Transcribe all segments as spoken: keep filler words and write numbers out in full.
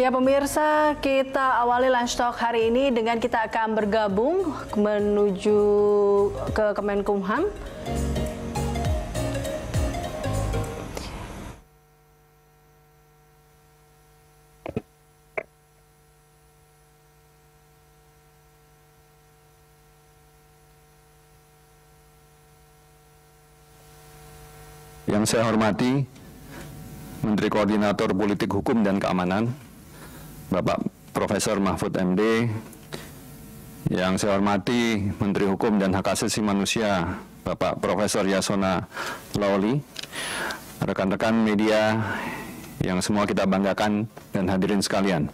Ya pemirsa, kita awali Lunch Talk hari ini dengan kita akan bergabung menuju ke Kemenkumham. Yang saya hormati Menteri Koordinator Politik Hukum dan Keamanan Bapak Profesor Mahfud M D, yang saya hormati Menteri Hukum dan Hak Asasi Manusia Bapak Profesor Yasonna Laoly, rekan-rekan media yang semua kita banggakan dan hadirin sekalian.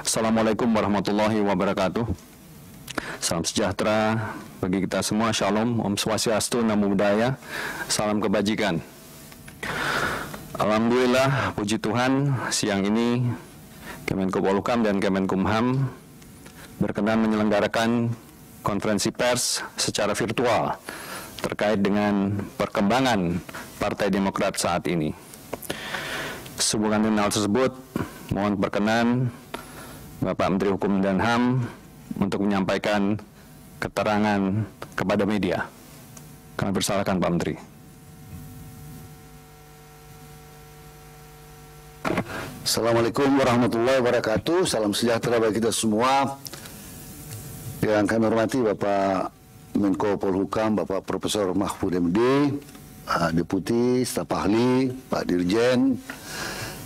Assalamualaikum warahmatullahi wabarakatuh. Salam sejahtera bagi kita semua. Shalom, Om Swastiastu, Namo Buddhaya, salam kebajikan. Alhamdulillah, puji Tuhan, siang ini Kemenko Polhukam dan Kemenkumham berkenan menyelenggarakan konferensi pers secara virtual terkait dengan perkembangan Partai Demokrat saat ini. Sehubungan dengan hal tersebut, mohon berkenan Bapak Menteri Hukum dan H A M untuk menyampaikan keterangan kepada media. Kami persilakan Pak Menteri. Assalamualaikum warahmatullahi wabarakatuh. Salam sejahtera bagi kita semua. Yang kami hormati Bapak Menko Polhukam, Bapak Profesor Mahfud M D, Pak Deputi, Staf Ahli, Pak Dirjen,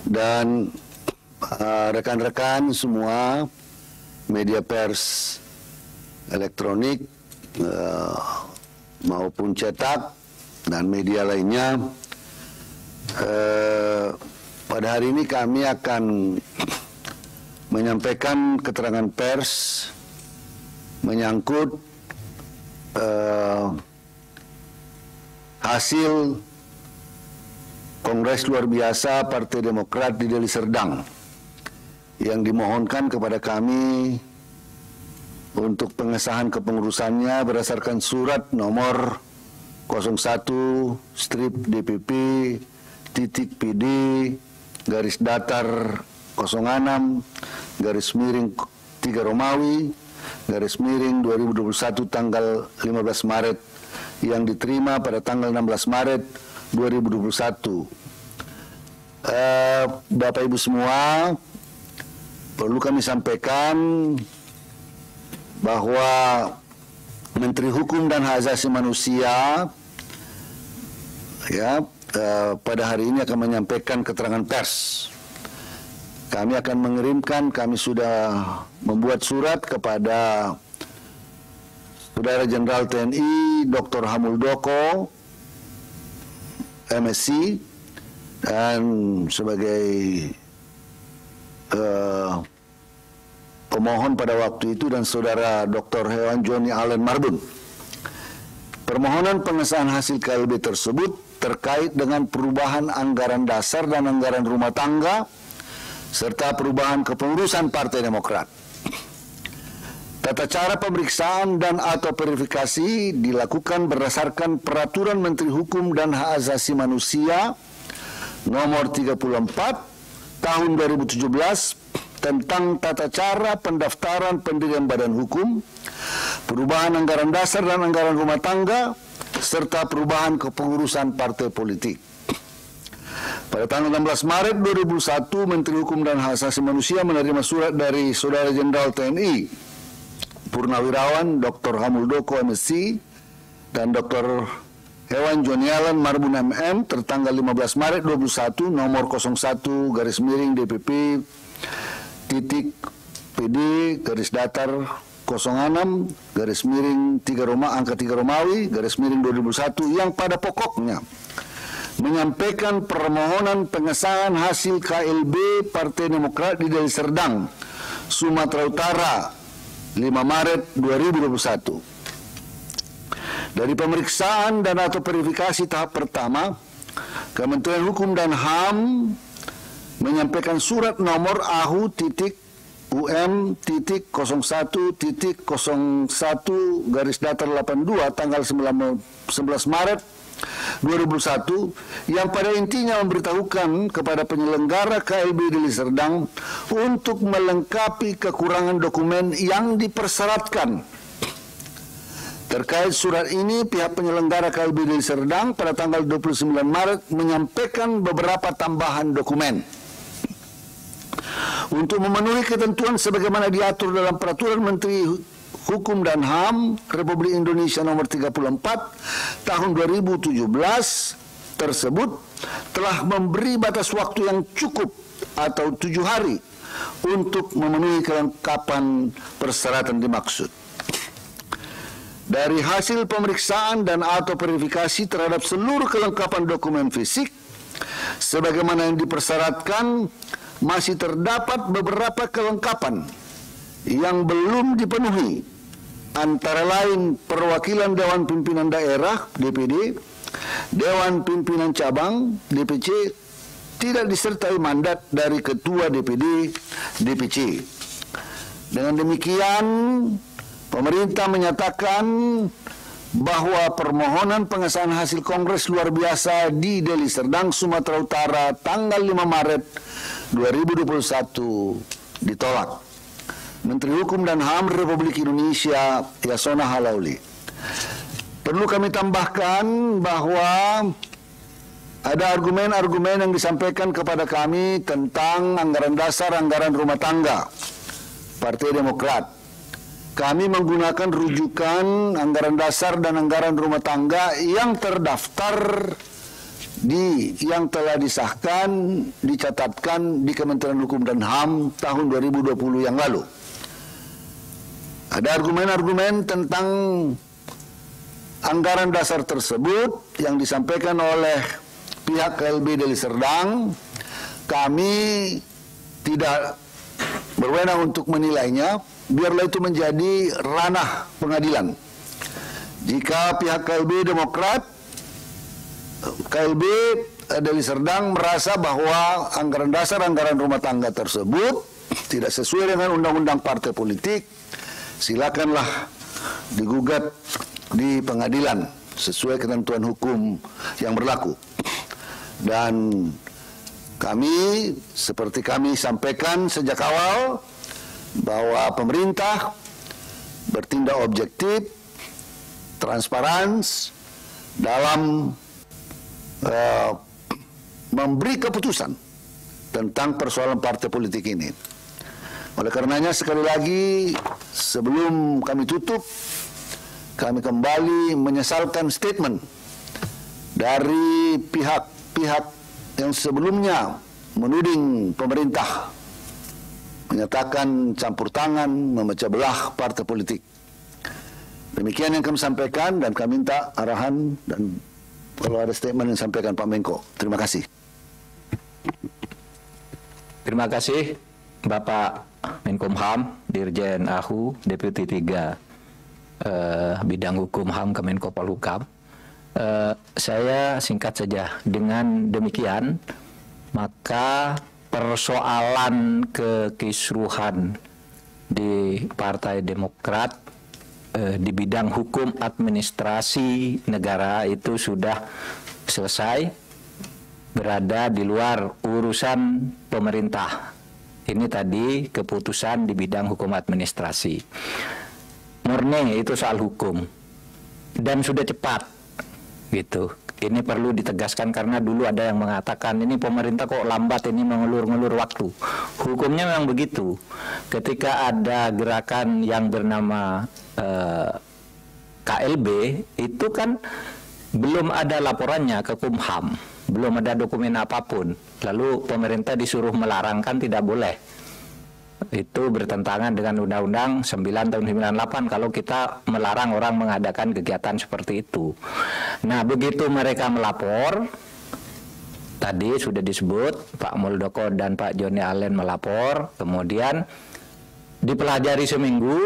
dan rekan-rekan uh, semua media pers elektronik uh, maupun cetak dan media lainnya. Uh, Pada hari ini kami akan menyampaikan keterangan pers menyangkut uh, hasil Kongres Luar Biasa Partai Demokrat di Deli Serdang yang dimohonkan kepada kami untuk pengesahan kepengurusannya berdasarkan surat nomor nol satu strip D P P titik P D garis datar nol enam garis miring tiga Romawi garis miring dua ribu dua puluh satu tanggal lima belas Maret yang diterima pada tanggal enam belas Maret dua ribu dua puluh satu. eh, Bapak Ibu semua, perlu kami sampaikan bahwa Menteri Hukum dan Hak Asasi Manusia ya Uh, pada hari ini akan menyampaikan keterangan pers. Kami akan mengirimkan, kami sudah membuat surat kepada Saudara Jenderal T N I Doktor Hamul Doko M Sc dan sebagai uh, pemohon pada waktu itu, dan Saudara Doktor Hewan Joni Allen Marbun. Permohonan pengesahan hasil K L B tersebut terkait dengan perubahan anggaran dasar dan anggaran rumah tangga serta perubahan kepengurusan Partai Demokrat. Tata cara pemeriksaan dan atau verifikasi dilakukan berdasarkan Peraturan Menteri Hukum dan Hak Asasi Manusia Nomor tiga puluh empat Tahun dua ribu tujuh belas tentang tata cara pendaftaran pendirian badan hukum, perubahan anggaran dasar dan anggaran rumah tangga, serta perubahan kepengurusan partai politik. Pada tanggal enam belas Maret dua ribu satu, Menteri Hukum dan Hak Asasi Manusia menerima surat dari Saudara Jenderal T N I Purnawirawan Doktor Hamul Doko M Sc dan Doktor Hewan Joni Allen Marbun M M tertanggal lima belas Maret dua ribu satu nomor nol satu garis miring D P P titik P D garis datar nol enam garis miring tiga Roma angka tiga Romawi garis miring dua ribu satu yang pada pokoknya menyampaikan permohonan pengesahan hasil K L B Partai Demokrat di Deli Serdang, Sumatera Utara lima Maret dua ribu dua puluh satu. Dari pemeriksaan dan atau verifikasi tahap pertama, Kementerian Hukum dan H A M menyampaikan surat nomor A H U titik U M titik nol satu titik nol satu garis datar delapan puluh dua tanggal 19 Maret dua ribu satu yang pada intinya memberitahukan kepada penyelenggara K L B Deli Serdang untuk melengkapi kekurangan dokumen yang dipersyaratkan. Terkait surat ini, pihak penyelenggara K L B Deli Serdang pada tanggal dua puluh sembilan Maret menyampaikan beberapa tambahan dokumen untuk memenuhi ketentuan sebagaimana diatur dalam Peraturan Menteri Hukum dan H A M Republik Indonesia Nomor tiga puluh empat Tahun dua ribu tujuh belas tersebut, telah memberi batas waktu yang cukup atau tujuh hari untuk memenuhi kelengkapan persyaratan dimaksud. Dari hasil pemeriksaan dan atau verifikasi terhadap seluruh kelengkapan dokumen fisik, sebagaimana yang dipersyaratkan, masih terdapat beberapa kelengkapan yang belum dipenuhi, antara lain perwakilan Dewan Pimpinan Daerah D P D, Dewan Pimpinan Cabang D P C tidak disertai mandat dari Ketua D P D D P C. Dengan demikian, pemerintah menyatakan bahwa permohonan pengesahan hasil Kongres Luar Biasa di Deli Serdang, Sumatera Utara tanggal lima Maret dua ribu dua puluh satu ditolak. Menteri Hukum dan H A M Republik Indonesia Yasonna Laoly. Perlu kami tambahkan bahwa ada argumen-argumen yang disampaikan kepada kami tentang anggaran dasar, anggaran rumah tangga Partai Demokrat. Kami menggunakan rujukan anggaran dasar dan anggaran rumah tangga yang terdaftar di yang telah disahkan, dicatatkan di Kementerian Hukum dan H A M tahun dua ribu dua puluh yang lalu. Ada argumen-argumen tentang anggaran dasar tersebut yang disampaikan oleh pihak K L B Deli Serdang. Kami tidak berwenang untuk menilainya, biarlah itu menjadi ranah pengadilan. Jika pihak K L B Demokrat, K L B Deli Serdang merasa bahwa anggaran dasar, anggaran rumah tangga tersebut tidak sesuai dengan undang-undang partai politik, silakanlah digugat di pengadilan sesuai ketentuan hukum yang berlaku. Dan kami, seperti kami sampaikan sejak awal, bahwa pemerintah bertindak objektif, transparan dalam uh, memberi keputusan tentang persoalan partai politik ini. Oleh karenanya, sekali lagi sebelum kami tutup, kami kembali menyesalkan statement dari pihak-pihak yang sebelumnya menuding pemerintah, menyatakan campur tangan, memecah belah partai politik. Demikian yang kami sampaikan, dan kami minta arahan dan kalau ada statement yang sampaikan Pak Menko. Terima kasih. Terima kasih Bapak Menkumham, Dirjen A H U, Deputi tiga eh, Bidang Hukum H A M Kemenko Polhukam. Uh, saya singkat saja, dengan demikian maka persoalan kekisruhan di Partai Demokrat uh, di bidang hukum administrasi negara itu sudah selesai, berada di luar urusan pemerintah. Ini tadi keputusan di bidang hukum administrasi murni, itu soal hukum, dan sudah cepat gitu. Ini perlu ditegaskan, karena dulu ada yang mengatakan ini pemerintah kok lambat, ini mengelur-ngelur waktu. Hukumnya memang begitu. Ketika ada gerakan yang bernama eh, K L B, itu kan belum ada laporannya ke Kumham, belum ada dokumen apapun, lalu pemerintah disuruh melarangkan, tidak boleh. Itu bertentangan dengan Undang-Undang sembilan tahun sembilan puluh delapan kalau kita melarang orang mengadakan kegiatan seperti itu. Nah, begitu mereka melapor, tadi sudah disebut Pak Moeldoko dan Pak Joni Allen melapor, kemudian dipelajari seminggu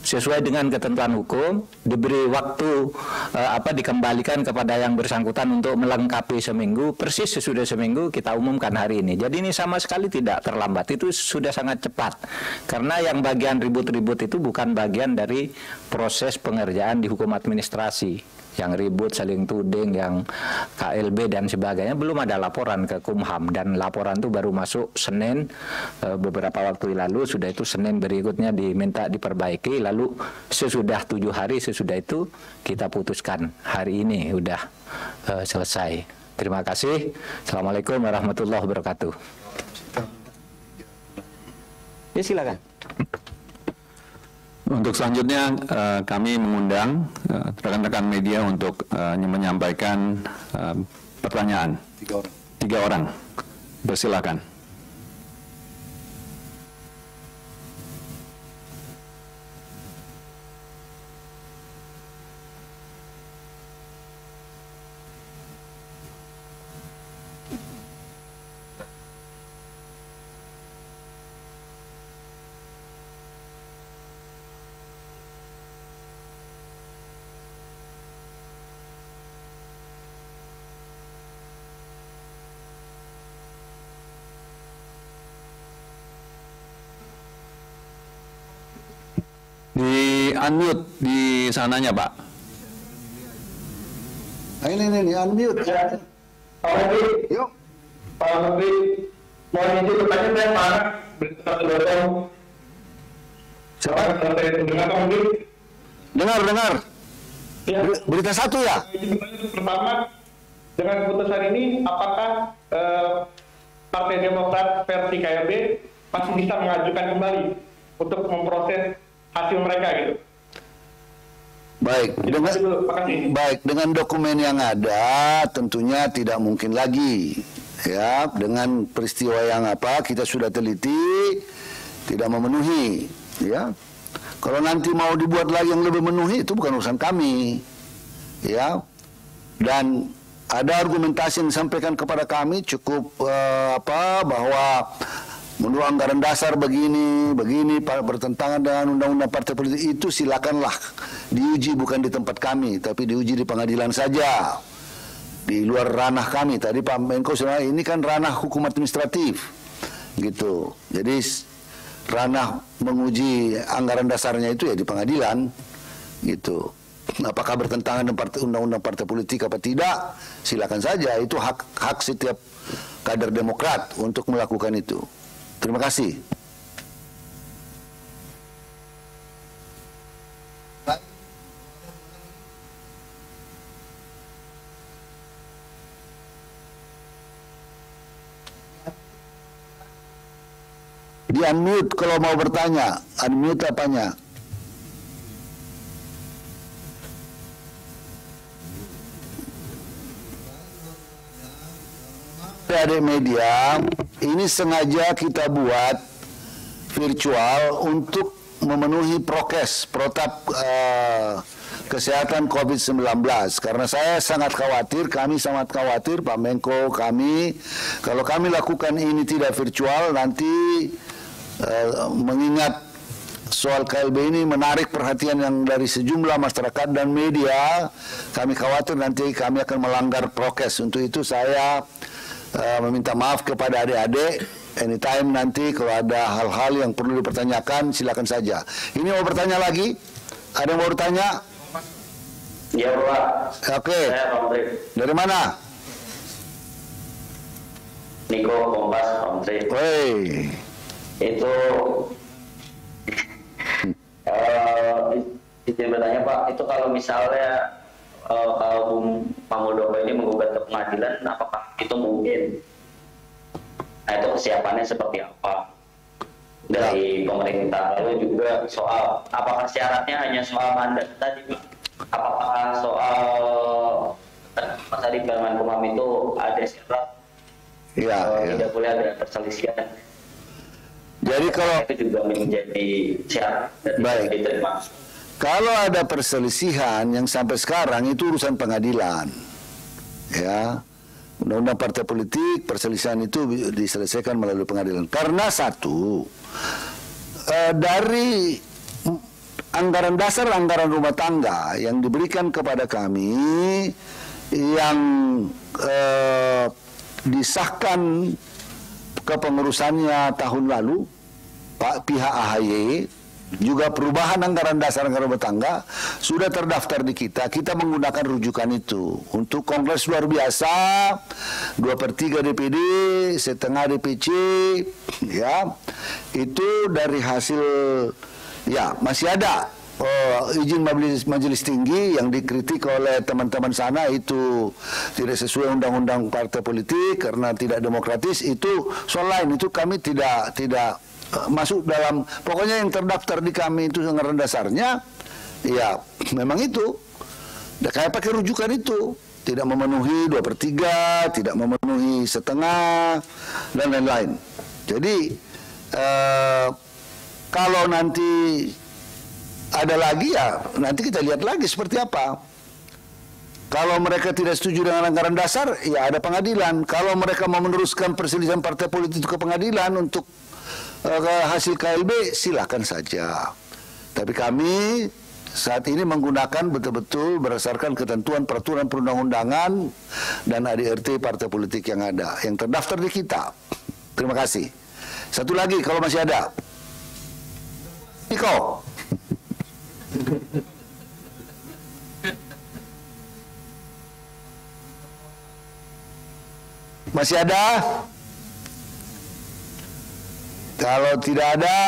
sesuai dengan ketentuan hukum, diberi waktu eh, apa dikembalikan kepada yang bersangkutan untuk melengkapi seminggu, persis sesudah seminggu kita umumkan hari ini. Jadi ini sama sekali tidak terlambat, itu sudah sangat cepat, karena yang bagian ribut-ribut itu bukan bagian dari proses pengerjaan di hukum administrasi. yang ribut, saling tuding, yang K L B dan sebagainya, belum ada laporan ke Kumham, dan laporan itu baru masuk Senin beberapa waktu lalu. Sudah itu Senin berikutnya diminta diperbaiki, lalu sesudah tujuh hari sesudah itu kita putuskan hari ini udah uh, selesai. Terima kasih. Assalamualaikum warahmatullahi wabarakatuh. Ya, silakan. Untuk selanjutnya uh, kami mengundang rekan-rekan uh, media untuk uh, menyampaikan uh, pertanyaan. Tiga orang. Tiga orang. Bersilakan. Unmute di sananya, Pak. Ini ini ini unmute. Pak Menteri, yuk. Pak Menteri, mau izin bertanya saya Pak BeritaSatu Dotong. Siapa yang dengar Pak Menteri? Dengar dengar. Ya. BeritaSatu ya. Pertama, dengan keputusan ini, apakah eh, Partai Demokrat versi K L B masih bisa mengajukan kembali untuk memproses hasil mereka gitu? Baik, dengan, baik, dengan dokumen yang ada tentunya tidak mungkin lagi. Ya, dengan peristiwa yang apa kita sudah teliti tidak memenuhi, ya. Kalau nanti mau dibuat lagi yang lebih memenuhi itu bukan urusan kami. Ya. Dan ada argumentasi yang disampaikan kepada kami cukup eh, apa bahwa menurut anggaran dasar begini, begini, bertentangan dengan undang-undang partai politik, itu silakanlah diuji, bukan di tempat kami, tapi diuji di pengadilan saja, di luar ranah kami. Tadi Pak Menko sebenarnya ini kan ranah hukum administratif, gitu. Jadi ranah menguji anggaran dasarnya itu ya di pengadilan, gitu. Apakah bertentangan dengan undang-undang partai politik apa tidak? Silakan saja, itu hak hak setiap kader Demokrat untuk melakukan itu. Terima kasih. Di unmute kalau mau bertanya, unmute apanya? Adik media, ini sengaja kita buat virtual untuk memenuhi prokes, protap uh, kesehatan COVID sembilan belas, karena saya sangat khawatir, kami sangat khawatir Pak Menko, kami kalau kami lakukan ini tidak virtual nanti uh, mengingat soal K L B ini menarik perhatian yang dari sejumlah masyarakat dan media, kami khawatir nanti kami akan melanggar prokes. Untuk itu saya Uh, meminta maaf kepada adik-adik. Anytime nanti kalau ada hal-hal yang perlu dipertanyakan silakan saja. Ini mau bertanya lagi? Ada yang mau bertanya? Iya Pak. Oke. Okay. Dari mana? Niko Kompas Komtri. Woi. Itu uh, izin bertanya Pak. Itu kalau misalnya Uh, kalau Bung Hamul Doko ini menggugat ke pengadilan, apakah itu mungkin? Nah, itu kesiapannya seperti apa dari pemerintah? Lalu juga soal apakah syaratnya hanya soal mandat tadi, Pak? Apakah soal Mas Adi Kemenkumham itu ada syarat? Ya, uh, ya. Tidak boleh ada perselisihan. Jadi kalau itu juga menjadi syarat dan tidak diterima. Kalau ada perselisihan yang sampai sekarang itu urusan pengadilan, ya, undang-undang partai politik perselisihan itu diselesaikan melalui pengadilan. Karena satu eh, dari anggaran dasar anggaran rumah tangga yang diberikan kepada kami yang eh, disahkan kepengurusannya tahun lalu Pak pihak A H Y juga perubahan anggaran dasar anggaran bertangga sudah terdaftar di kita. Kita menggunakan rujukan itu untuk kongres luar biasa dua per tiga D P D, setengah D P C, ya. Itu dari hasil, ya, masih ada oh, izin majelis, majelis tinggi yang dikritik oleh teman-teman sana itu tidak sesuai undang-undang partai politik karena tidak demokratis. Itu soal lain, itu kami tidak tidak uh, masuk dalam. Pokoknya yang terdaftar di kami itu anggaran dasarnya, ya memang itu. Kayak pakai rujukan itu, tidak memenuhi dua per tiga, tidak memenuhi setengah dan lain-lain. Jadi uh, kalau nanti ada lagi, ya nanti kita lihat lagi seperti apa. Kalau mereka tidak setuju dengan anggaran dasar, ya ada pengadilan. Kalau mereka mau meneruskan perselisihan partai politik ke pengadilan untuk uh, hasil K L B, silakan saja. Tapi kami saat ini menggunakan betul-betul berdasarkan ketentuan peraturan perundang-undangan dan A D R T partai politik yang ada, yang terdaftar di kita. Terima kasih. Satu lagi kalau masih ada, Niko. Masih ada? Kalau tidak ada,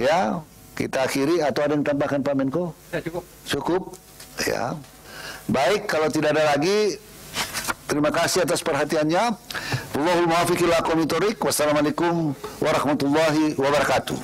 ya kita akhiri. Atau ada yang tambahkan Pak Menko? Ya, cukup. Cukup, ya. Baik, kalau tidak ada lagi, terima kasih atas perhatiannya. Wallahul muwaffiq ila aqwamit thoriq. Wassalamualaikum warahmatullahi wabarakatuh.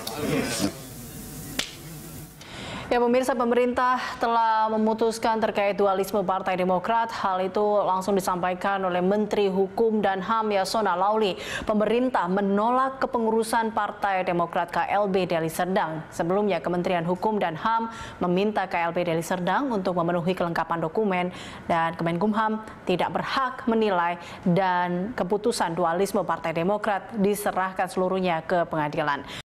Ya, pemirsa, pemerintah telah memutuskan terkait dualisme Partai Demokrat. Hal itu langsung disampaikan oleh Menteri Hukum dan H A M Yasonna Laoly. Pemerintah menolak kepengurusan Partai Demokrat K L B Deli Serdang. Sebelumnya, Kementerian Hukum dan H A M meminta K L B Deli Serdang untuk memenuhi kelengkapan dokumen, dan Kemenkumham tidak berhak menilai, dan keputusan dualisme Partai Demokrat diserahkan seluruhnya ke pengadilan.